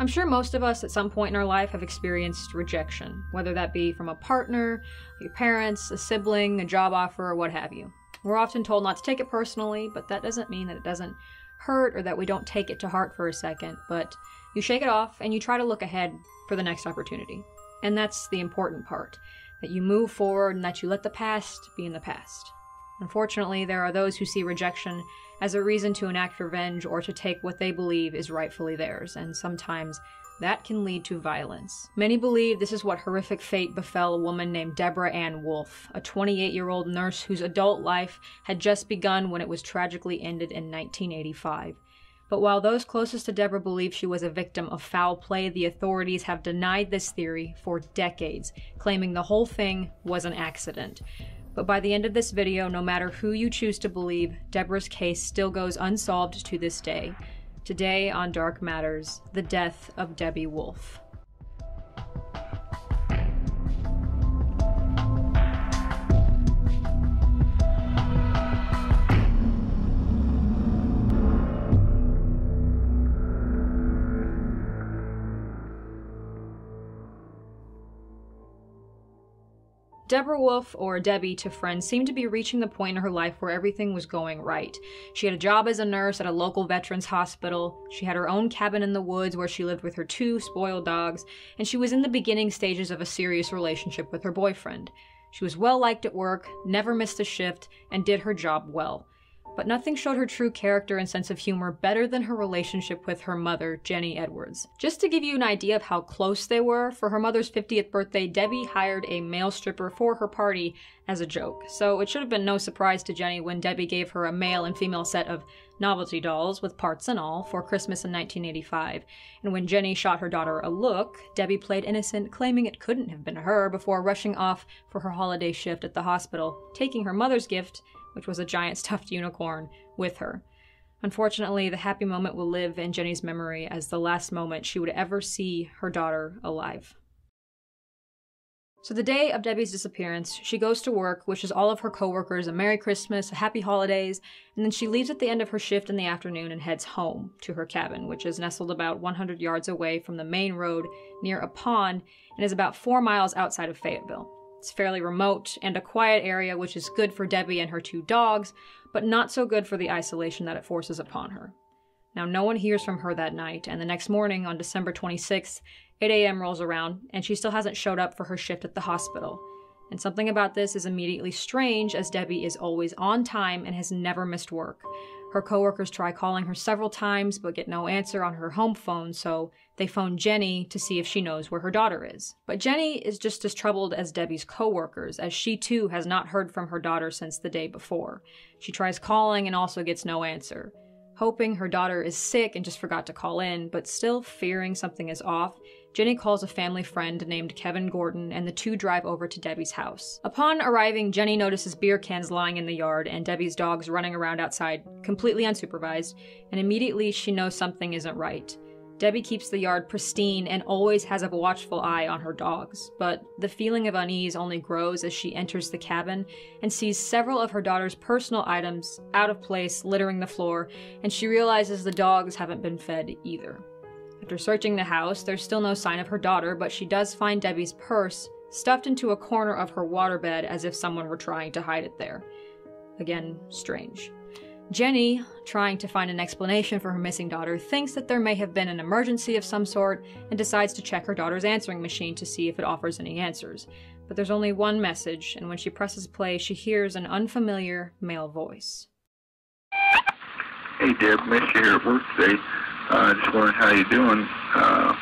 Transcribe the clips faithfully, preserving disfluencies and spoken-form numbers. I'm sure most of us at some point in our life have experienced rejection, whether that be from a partner, your parents, a sibling, a job offer, or what have you. We're often told not to take it personally, but that doesn't mean that it doesn't hurt or that we don't take it to heart for a second, but you shake it off and you try to look ahead for the next opportunity. And that's the important part, that you move forward and that you let the past be in the past. Unfortunately, there are those who see rejection as a reason to enact revenge or to take what they believe is rightfully theirs, and sometimes that can lead to violence. Many believe this is what horrific fate befell a woman named Deborah Ann Wolfe, a twenty-eight-year-old nurse whose adult life had just begun when it was tragically ended in nineteen eighty-five. But while those closest to Deborah believe she was a victim of foul play, the authorities have denied this theory for decades, claiming the whole thing was an accident. But by the end of this video, no matter who you choose to believe, Deborah's case still goes unsolved to this day. Today on Dark Matters, the death of Debbie Wolfe. Deborah Wolfe, or Debbie to friends, seemed to be reaching the point in her life where everything was going right. She had a job as a nurse at a local veterans hospital, she had her own cabin in the woods where she lived with her two spoiled dogs, and she was in the beginning stages of a serious relationship with her boyfriend. She was well-liked at work, never missed a shift, and did her job well. But nothing showed her true character and sense of humor better than her relationship with her mother, Jenny Edwards. Just to give you an idea of how close they were, for her mother's fiftieth birthday, Debbie hired a male stripper for her party as a joke. So it should have been no surprise to Jenny when Debbie gave her a male and female set of novelty dolls, with parts and all, for Christmas in nineteen eighty-five. And when Jenny shot her daughter a look, Debbie played innocent, claiming it couldn't have been her, before rushing off for her holiday shift at the hospital, taking her mother's gift, which was a giant stuffed unicorn, with her. Unfortunately, the happy moment will live in Jenny's memory as the last moment she would ever see her daughter alive. So the day of Debbie's disappearance, she goes to work, wishes all of her coworkers a Merry Christmas, a Happy Holidays, and then she leaves at the end of her shift in the afternoon and heads home to her cabin, which is nestled about one hundred yards away from the main road near a pond and is about four miles outside of Fayetteville. It's fairly remote and a quiet area, which is good for Debbie and her two dogs, but not so good for the isolation that it forces upon her. Now, no one hears from her that night, and the next morning on December twenty-sixth, eight A M rolls around, and she still hasn't showed up for her shift at the hospital. And something about this is immediately strange, as Debbie is always on time and has never missed work. Her coworkers try calling her several times, but get no answer on her home phone, so they phone Jenny to see if she knows where her daughter is. But Jenny is just as troubled as Debbie's coworkers, as she too has not heard from her daughter since the day before. She tries calling and also gets no answer. Hoping her daughter is sick and just forgot to call in, but still fearing something is off, Jenny calls a family friend named Kevin Gordon, and the two drive over to Debbie's house. Upon arriving, Jenny notices beer cans lying in the yard and Debbie's dogs running around outside, completely unsupervised, and immediately she knows something isn't right. Debbie keeps the yard pristine and always has a watchful eye on her dogs, but the feeling of unease only grows as she enters the cabin and sees several of her daughter's personal items out of place littering the floor, and she realizes the dogs haven't been fed either. After searching the house, there's still no sign of her daughter, but she does find Debbie's purse stuffed into a corner of her waterbed as if someone were trying to hide it there. Again, strange. Jenny, trying to find an explanation for her missing daughter, thinks that there may have been an emergency of some sort and decides to check her daughter's answering machine to see if it offers any answers. But there's only one message, and when she presses play, she hears an unfamiliar male voice. Hey Deb, miss you here at work today. I uh, just wondered how you doing. Uh,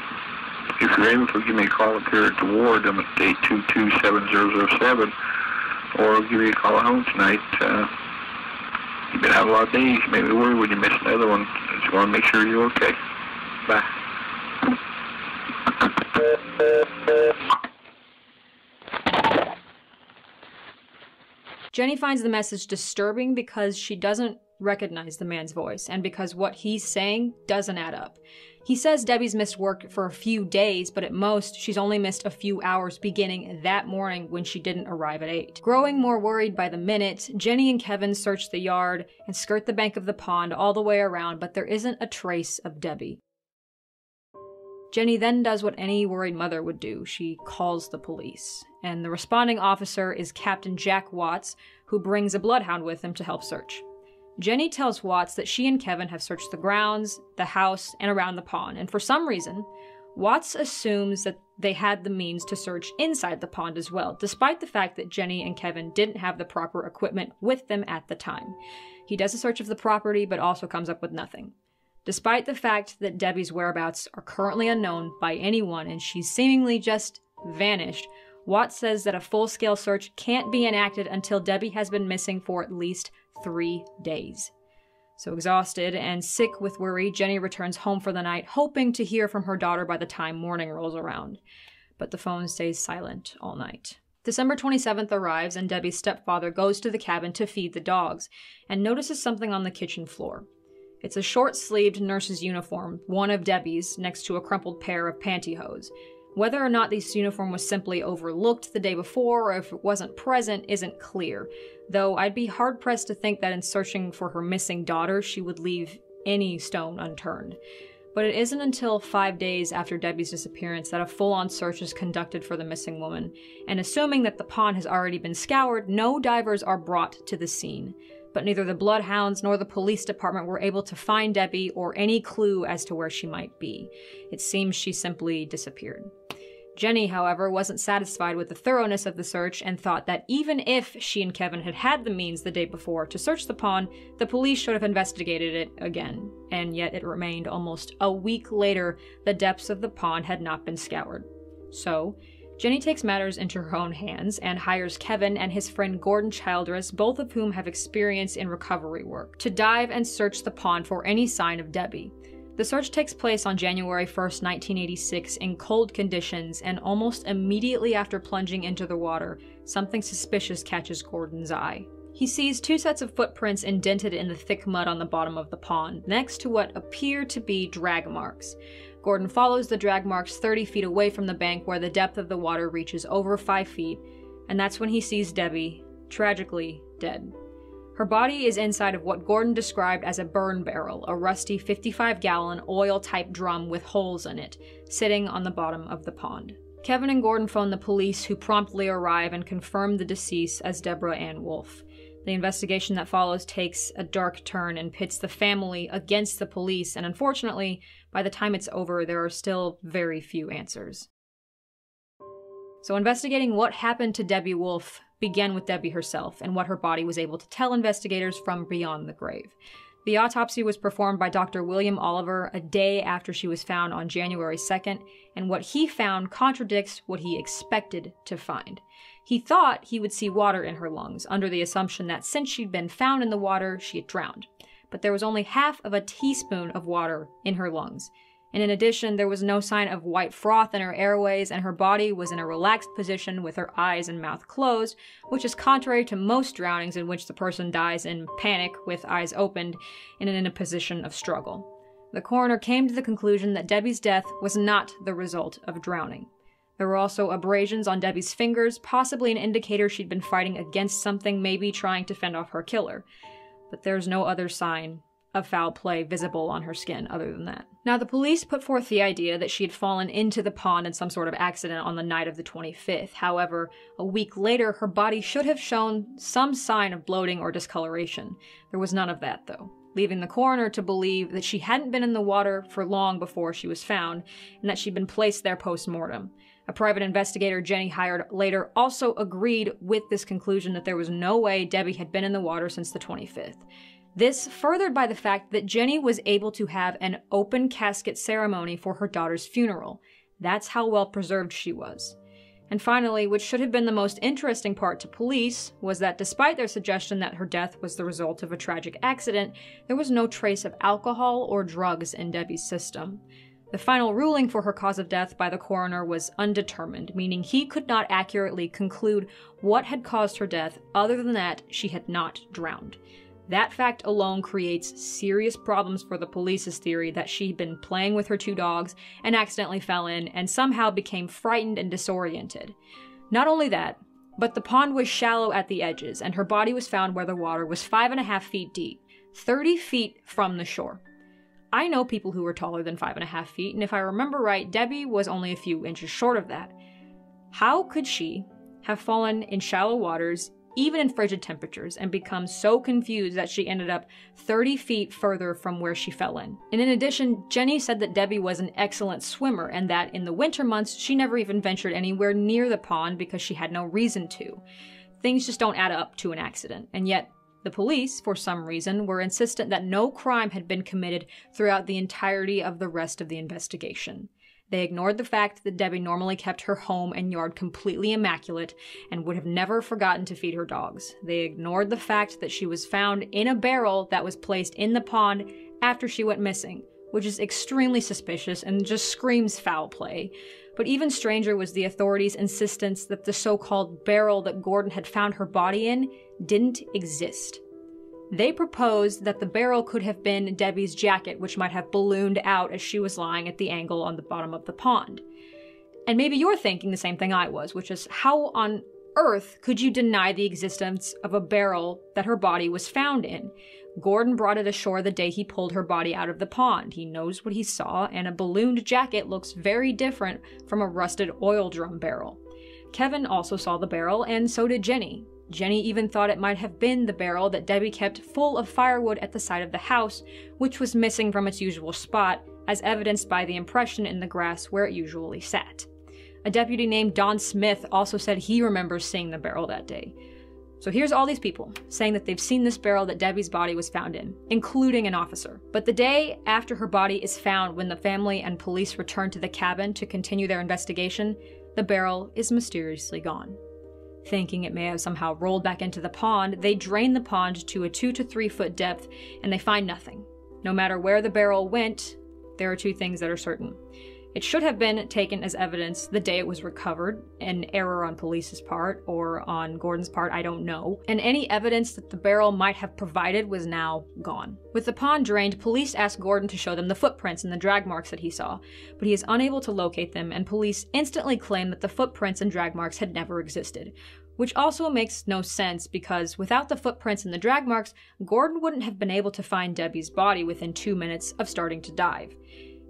if you're able to give me a call up here at the ward, I'm at eight two two, seven zero zero seven, or I'll give you a call at home tonight. Uh, you've been out a lot of days. You made me worry when you missed another one. I just want to make sure you're okay. Bye. Jenny finds the message disturbing because she doesn't recognize the man's voice, and because what he's saying doesn't add up. He says Debbie's missed work for a few days, but at most, she's only missed a few hours beginning that morning when she didn't arrive at eight. Growing more worried by the minute, Jenny and Kevin search the yard and skirt the bank of the pond all the way around, but there isn't a trace of Debbie. Jenny then does what any worried mother would do. She calls the police, and the responding officer is Captain Jack Watts, who brings a bloodhound with him to help search. Jenny tells Watts that she and Kevin have searched the grounds, the house, and around the pond, and for some reason, Watts assumes that they had the means to search inside the pond as well, despite the fact that Jenny and Kevin didn't have the proper equipment with them at the time. He does a search of the property, but also comes up with nothing. Despite the fact that Debbie's whereabouts are currently unknown by anyone and she's seemingly just vanished, Watts says that a full-scale search can't be enacted until Debbie has been missing for at least three days. So exhausted and sick with worry, Jenny returns home for the night, hoping to hear from her daughter by the time morning rolls around. But the phone stays silent all night. December twenty-seventh arrives, and Debbie's stepfather goes to the cabin to feed the dogs, and notices something on the kitchen floor. It's a short-sleeved nurse's uniform, one of Debbie's, next to a crumpled pair of pantyhose. Whether or not this uniform was simply overlooked the day before, or if it wasn't present, isn't clear, though I'd be hard-pressed to think that in searching for her missing daughter, she would leave any stone unturned. But it isn't until five days after Debbie's disappearance that a full-on search is conducted for the missing woman, and assuming that the pond has already been scoured, no divers are brought to the scene. But neither the bloodhounds nor the police department were able to find Debbie or any clue as to where she might be. It seems she simply disappeared. Jenny, however, wasn't satisfied with the thoroughness of the search and thought that even if she and Kevin had had the means the day before to search the pond, the police should have investigated it again. And yet it remained almost a week later, the depths of the pond had not been scoured. So, Jenny takes matters into her own hands and hires Kevin and his friend Gordon Childress, both of whom have experience in recovery work, to dive and search the pond for any sign of Debbie. The search takes place on January first, nineteen eighty-six, in cold conditions, and almost immediately after plunging into the water, something suspicious catches Gordon's eye. He sees two sets of footprints indented in the thick mud on the bottom of the pond, next to what appear to be drag marks. Gordon follows the drag marks thirty feet away from the bank, where the depth of the water reaches over five feet, and that's when he sees Debbie, tragically dead. Her body is inside of what Gordon described as a burn barrel, a rusty fifty-five gallon oil-type drum with holes in it, sitting on the bottom of the pond. Kevin and Gordon phone the police, who promptly arrive and confirm the deceased as Deborah Ann Wolfe. The investigation that follows takes a dark turn and pits the family against the police, and unfortunately, by the time it's over, there are still very few answers. So investigating what happened to Debbie Wolfe began with Debbie herself and what her body was able to tell investigators from beyond the grave. The autopsy was performed by Doctor William Oliver a day after she was found on January second, and what he found contradicts what he expected to find. He thought he would see water in her lungs, under the assumption that since she'd been found in the water, she had drowned. But there was only half of a teaspoon of water in her lungs. And in addition, there was no sign of white froth in her airways, and her body was in a relaxed position with her eyes and mouth closed, which is contrary to most drownings in which the person dies in panic with eyes opened and in a position of struggle. The coroner came to the conclusion that Debbie's death was not the result of drowning. There were also abrasions on Debbie's fingers, possibly an indicator she'd been fighting against something, maybe trying to fend off her killer. But there's no other sign of foul play visible on her skin other than that. Now, the police put forth the idea that she had fallen into the pond in some sort of accident on the night of the twenty-fifth. However, a week later, her body should have shown some sign of bloating or discoloration. There was none of that, though, leaving the coroner to believe that she hadn't been in the water for long before she was found, and that she'd been placed there post-mortem. A private investigator Jenny hired later also agreed with this conclusion, that there was no way Debbie had been in the water since the twenty-fifth. This furthered by the fact that Jenny was able to have an open casket ceremony for her daughter's funeral. That's how well preserved she was. And finally, which should have been the most interesting part to police, was that despite their suggestion that her death was the result of a tragic accident, there was no trace of alcohol or drugs in Debbie's system. The final ruling for her cause of death by the coroner was undetermined, meaning he could not accurately conclude what had caused her death, other than that she had not drowned. That fact alone creates serious problems for the police's theory that she'd been playing with her two dogs and accidentally fell in and somehow became frightened and disoriented. Not only that, but the pond was shallow at the edges, and her body was found where the water was five and a half feet deep, thirty feet from the shore. I know people who are taller than five and a half feet, and if I remember right, Debbie was only a few inches short of that. How could she have fallen in shallow waters, even in frigid temperatures, and become so confused that she ended up thirty feet further from where she fell in? And in addition, Jenny said that Debbie was an excellent swimmer and that in the winter months, she never even ventured anywhere near the pond because she had no reason to. Things just don't add up to an accident. And yet, the police, for some reason, were insistent that no crime had been committed throughout the entirety of the rest of the investigation. They ignored the fact that Debbie normally kept her home and yard completely immaculate and would have never forgotten to feed her dogs. They ignored the fact that she was found in a barrel that was placed in the pond after she went missing, which is extremely suspicious and just screams foul play. But even stranger was the authorities' insistence that the so-called barrel that Gordon had found her body in didn't exist. They proposed that the barrel could have been Debbie's jacket, which might have ballooned out as she was lying at the angle on the bottom of the pond. And maybe you're thinking the same thing I was, which is, how on earth could you deny the existence of a barrel that her body was found in? Gordon brought it ashore the day he pulled her body out of the pond. He knows what he saw, and a ballooned jacket looks very different from a rusted oil drum barrel. Kevin also saw the barrel, and so did Jenny. Jenny even thought it might have been the barrel that Debbie kept full of firewood at the side of the house, which was missing from its usual spot, as evidenced by the impression in the grass where it usually sat. A deputy named Don Smith also said he remembers seeing the barrel that day. So here's all these people saying that they've seen this barrel that Debbie's body was found in, including an officer. But the day after her body is found, when the family and police return to the cabin to continue their investigation, the barrel is mysteriously gone. Thinking it may have somehow rolled back into the pond, they drain the pond to a two to three foot depth and they find nothing. No matter where the barrel went, there are two things that are certain. It should have been taken as evidence the day it was recovered, an error on police's part or on Gordon's part, I don't know, and any evidence that the barrel might have provided was now gone. With the pond drained, police asked Gordon to show them the footprints and the drag marks that he saw, but he is unable to locate them, and police instantly claim that the footprints and drag marks had never existed, which also makes no sense because without the footprints and the drag marks, Gordon wouldn't have been able to find Debbie's body within two minutes of starting to dive.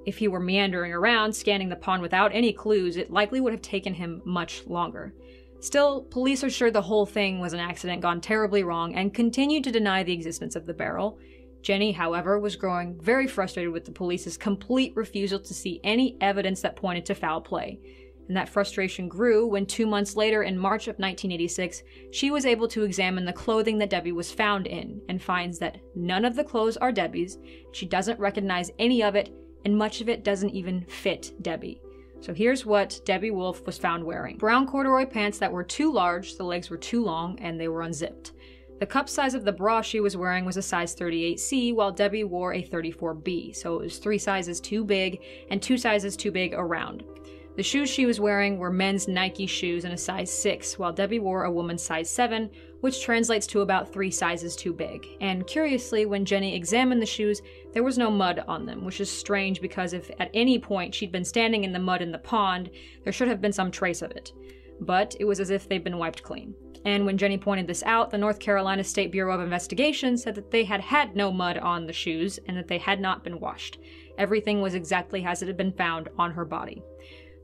If he were meandering around, scanning the pond without any clues, it likely would have taken him much longer. Still, police are sure the whole thing was an accident gone terribly wrong and continue to deny the existence of the barrel. Jenny, however, was growing very frustrated with the police's complete refusal to see any evidence that pointed to foul play. And that frustration grew when two months later, in March of nineteen eighty-six, she was able to examine the clothing that Debbie was found in and finds that none of the clothes are Debbie's, she doesn't recognize any of it, and much of it doesn't even fit Debbie. So here's what Debbie Wolfe was found wearing. Brown corduroy pants that were too large, the legs were too long, and they were unzipped. The cup size of the bra she was wearing was a size thirty-eight C, while Debbie wore a thirty-four B, so it was three sizes too big and two sizes too big around. The shoes she was wearing were men's Nike shoes in a size six, while Debbie wore a woman's size seven, which translates to about three sizes too big. And curiously, when Jenny examined the shoes, there was no mud on them, which is strange because if at any point she'd been standing in the mud in the pond, there should have been some trace of it. But it was as if they'd been wiped clean. And when Jenny pointed this out, the North Carolina State Bureau of Investigation said that they had had no mud on the shoes and that they had not been washed. Everything was exactly as it had been found on her body.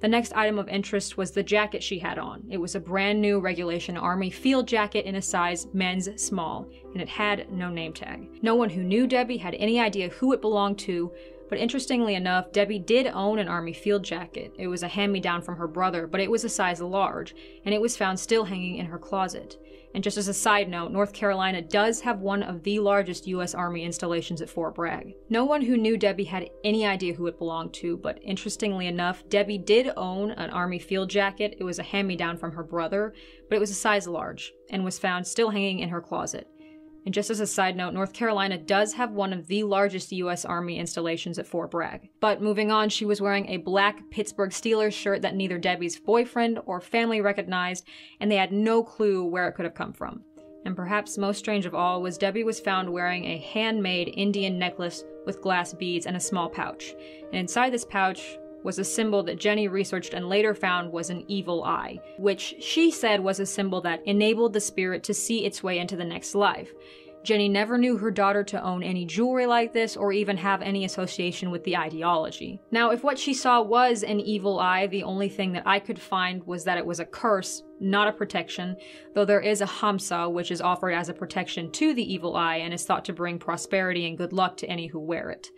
The next item of interest was the jacket she had on. It was a brand new Regulation Army field jacket in a size men's small, and it had no name tag. No one who knew Debbie had any idea who it belonged to, but interestingly enough, Debbie did own an Army field jacket. It was a hand-me-down from her brother, but it was a size large, and it was found still hanging in her closet. And just as a side note, North Carolina does have one of the largest U S Army installations at Fort Bragg. No one who knew Debbie had any idea who it belonged to, but interestingly enough, Debbie did own an Army field jacket. It was a hand-me-down from her brother, but it was a size large, and was found still hanging in her closet. And just as a side note, North Carolina does have one of the largest U S Army installations at Fort Bragg. But moving on, she was wearing a black Pittsburgh Steelers shirt that neither Debbie's boyfriend or family recognized, and they had no clue where it could have come from. And perhaps most strange of all was Debbie was found wearing a handmade Indian necklace with glass beads and a small pouch. And inside this pouch was a symbol that Jenny researched and later found was an evil eye, which she said was a symbol that enabled the spirit to see its way into the next life. Jenny never knew her daughter to own any jewelry like this or even have any association with the ideology. Now, if what she saw was an evil eye, the only thing that I could find was that it was a curse, not a protection, though there is a hamsa, which is offered as a protection to the evil eye and is thought to bring prosperity and good luck to any who wear it.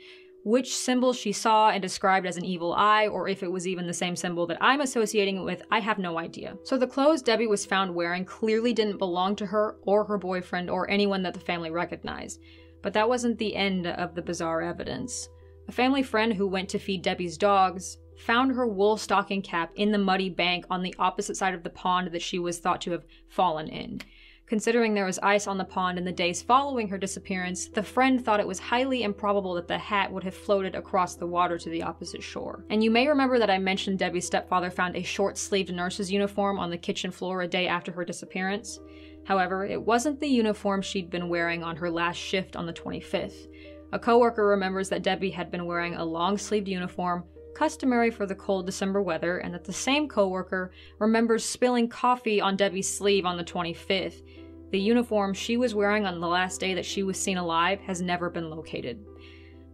Which symbol she saw and described as an evil eye, or if it was even the same symbol that I'm associating it with, I have no idea. So the clothes Debbie was found wearing clearly didn't belong to her or her boyfriend or anyone that the family recognized. But that wasn't the end of the bizarre evidence. A family friend who went to feed Debbie's dogs found her wool stocking cap in the muddy bank on the opposite side of the pond that she was thought to have fallen in. Considering there was ice on the pond in the days following her disappearance, the friend thought it was highly improbable that the hat would have floated across the water to the opposite shore. And you may remember that I mentioned Debbie's stepfather found a short-sleeved nurse's uniform on the kitchen floor a day after her disappearance. However, it wasn't the uniform she'd been wearing on her last shift on the twenty-fifth. A coworker remembers that Debbie had been wearing a long-sleeved uniform, customary for the cold December weather, and that the same coworker remembers spilling coffee on Debbie's sleeve on the twenty-fifth. The uniform she was wearing on the last day that she was seen alive has never been located.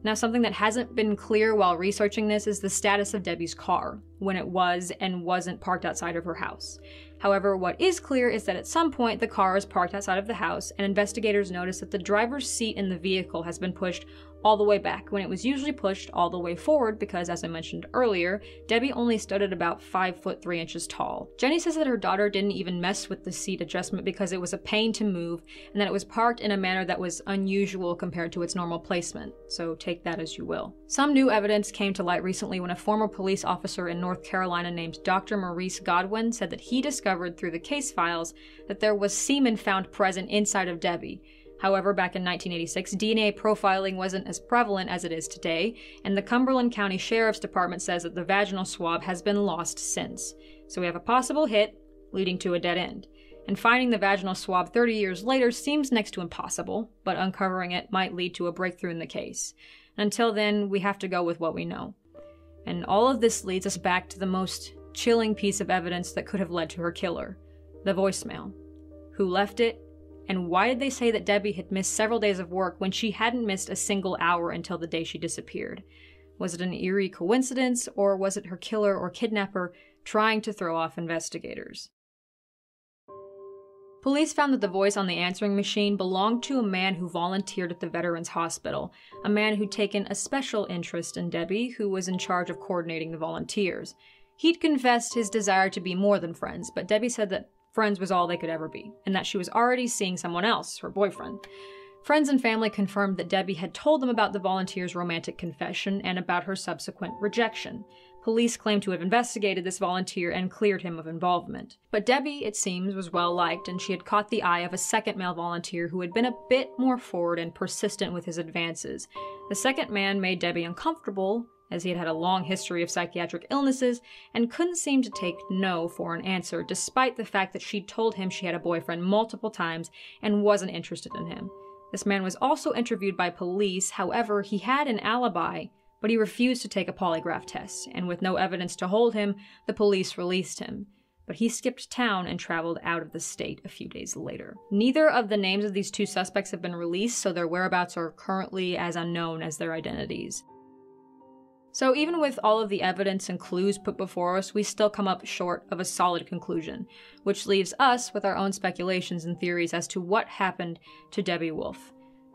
Now, something that hasn't been clear while researching this is the status of Debbie's car, when it was and wasn't parked outside of her house. However, what is clear is that at some point the car is parked outside of the house, and investigators notice that the driver's seat in the vehicle has been pushed all the way back, when it was usually pushed all the way forward because, as I mentioned earlier, Debbie only stood at about five foot three inches tall. Jenny says that her daughter didn't even mess with the seat adjustment because it was a pain to move, and that it was parked in a manner that was unusual compared to its normal placement, so take that as you will. Some new evidence came to light recently when a former police officer in North Carolina named Doctor Maurice Godwin said that he discovered through the case files that there was semen found present inside of Debbie. However, back in nineteen eighty-six, D N A profiling wasn't as prevalent as it is today, and the Cumberland County Sheriff's Department says that the vaginal swab has been lost since. So we have a possible hit leading to a dead end. And finding the vaginal swab thirty years later seems next to impossible, but uncovering it might lead to a breakthrough in the case. Until then, we have to go with what we know. And all of this leads us back to the most chilling piece of evidence that could have led to her killer: the voicemail. Who left it, and why did they say that Debbie had missed several days of work when she hadn't missed a single hour until the day she disappeared? Was it an eerie coincidence, or was it her killer or kidnapper trying to throw off investigators? Police found that the voice on the answering machine belonged to a man who volunteered at the Veterans Hospital, a man who'd taken a special interest in Debbie, who was in charge of coordinating the volunteers. He'd confessed his desire to be more than friends, but Debbie said that friends was all they could ever be, and that she was already seeing someone else, her boyfriend. Friends and family confirmed that Debbie had told them about the volunteer's romantic confession and about her subsequent rejection. Police claimed to have investigated this volunteer and cleared him of involvement. But Debbie, it seems, was well liked, and she had caught the eye of a second male volunteer who had been a bit more forward and persistent with his advances. The second man made Debbie uncomfortable, as he had had a long history of psychiatric illnesses and couldn't seem to take no for an answer, despite the fact that she'd told him she had a boyfriend multiple times and wasn't interested in him. This man was also interviewed by police. However, he had an alibi, but he refused to take a polygraph test, and with no evidence to hold him, the police released him. But he skipped town and traveled out of the state a few days later. Neither of the names of these two suspects have been released, so their whereabouts are currently as unknown as their identities. So even with all of the evidence and clues put before us, we still come up short of a solid conclusion, which leaves us with our own speculations and theories as to what happened to Debbie Wolfe.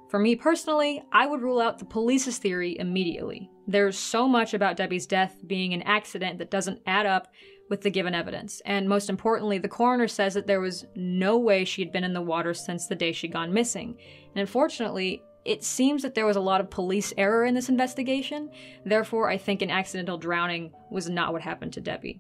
For me personally, I would rule out the police's theory immediately. There's so much about Debbie's death being an accident that doesn't add up with the given evidence, and most importantly, the coroner says that there was no way she had been in the water since the day she'd gone missing, and unfortunately, it seems that there was a lot of police error in this investigation. Therefore, I think an accidental drowning was not what happened to Debbie.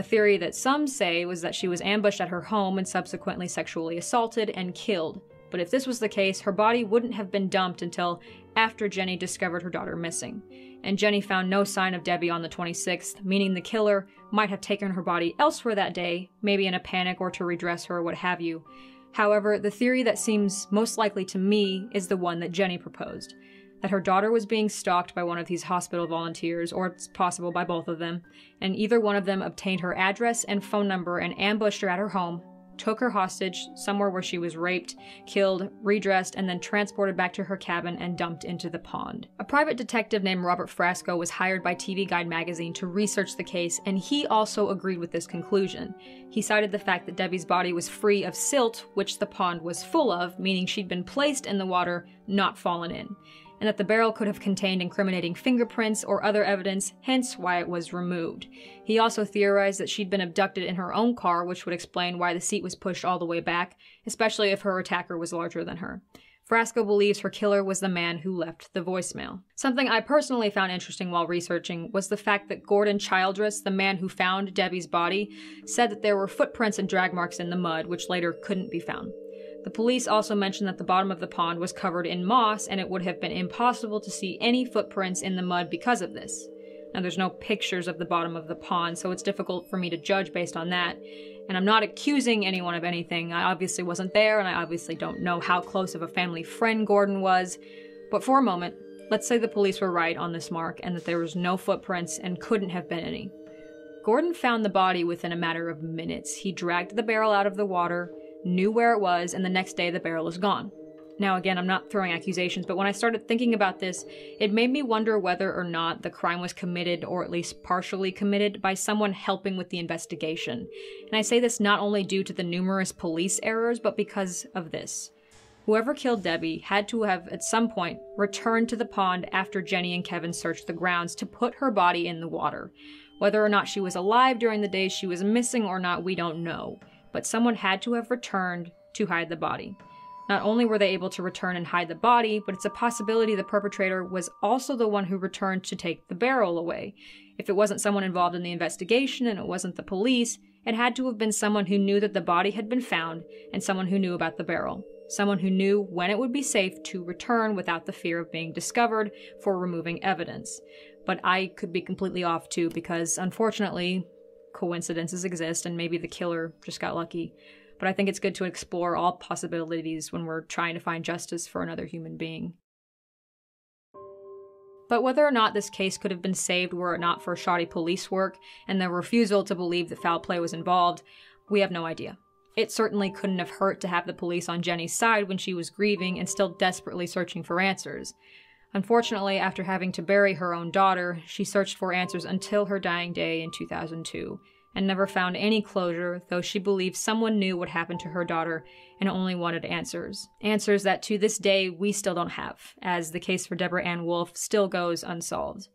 A theory that some say was that she was ambushed at her home and subsequently sexually assaulted and killed. But if this was the case, her body wouldn't have been dumped until after Jenny discovered her daughter missing. And Jenny found no sign of Debbie on the twenty-sixth, meaning the killer might have taken her body elsewhere that day, maybe in a panic or to redress her or what have you. However, the theory that seems most likely to me is the one that Jenny proposed, that her daughter was being stalked by one of these hospital volunteers, or it's possible by both of them, and either one of them obtained her address and phone number and ambushed her at her home, took her hostage somewhere where she was raped, killed, redressed, and then transported back to her cabin and dumped into the pond. A private detective named Robert Frasco was hired by T V Guide magazine to research the case, and he also agreed with this conclusion. He cited the fact that Debbie's body was free of silt, which the pond was full of, meaning she'd been placed in the water, not fallen in, and that the barrel could have contained incriminating fingerprints or other evidence, hence why it was removed. He also theorized that she'd been abducted in her own car, which would explain why the seat was pushed all the way back, especially if her attacker was larger than her. Frasco believes her killer was the man who left the voicemail. Something I personally found interesting while researching was the fact that Gordon Childress, the man who found Debbie's body, said that there were footprints and drag marks in the mud, which later couldn't be found. The police also mentioned that the bottom of the pond was covered in moss and it would have been impossible to see any footprints in the mud because of this. Now, there's no pictures of the bottom of the pond, so it's difficult for me to judge based on that. And I'm not accusing anyone of anything. I obviously wasn't there, and I obviously don't know how close of a family friend Gordon was. But for a moment, let's say the police were right on this mark and that there was no footprints and couldn't have been any. Gordon found the body within a matter of minutes. He dragged the barrel out of the water, knew where it was, and the next day the barrel is gone. Now again, I'm not throwing accusations, but when I started thinking about this, it made me wonder whether or not the crime was committed, or at least partially committed, by someone helping with the investigation. And I say this not only due to the numerous police errors, but because of this. Whoever killed Debbie had to have, at some point, returned to the pond after Jenny and Kevin searched the grounds to put her body in the water. Whether or not she was alive during the days she was missing or not, we don't know. But someone had to have returned to hide the body. Not only were they able to return and hide the body, but it's a possibility the perpetrator was also the one who returned to take the barrel away. If it wasn't someone involved in the investigation and it wasn't the police, it had to have been someone who knew that the body had been found and someone who knew about the barrel. Someone who knew when it would be safe to return without the fear of being discovered for removing evidence. But I could be completely off too, because unfortunately, coincidences exist, and maybe the killer just got lucky. But I think it's good to explore all possibilities when we're trying to find justice for another human being. But whether or not this case could have been saved were it not for shoddy police work and their refusal to believe that foul play was involved, we have no idea. It certainly couldn't have hurt to have the police on Jenny's side when she was grieving and still desperately searching for answers. Unfortunately, after having to bury her own daughter, she searched for answers until her dying day in two thousand two, and never found any closure, though she believed someone knew what happened to her daughter and only wanted answers. Answers that to this day we still don't have, as the case for Deborah Ann Wolfe still goes unsolved.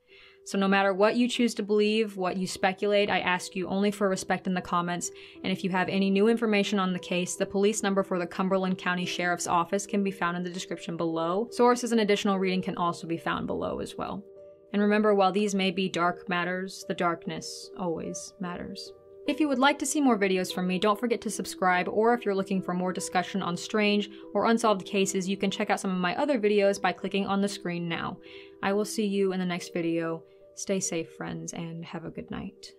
So no matter what you choose to believe, what you speculate, I ask you only for respect in the comments, and if you have any new information on the case, the police number for the Cumberland County Sheriff's Office can be found in the description below. Sources and additional reading can also be found below as well. And remember, while these may be dark matters, the darkness always matters. If you would like to see more videos from me, don't forget to subscribe, or if you're looking for more discussion on strange or unsolved cases, you can check out some of my other videos by clicking on the screen now. I will see you in the next video. Stay safe, friends, and have a good night.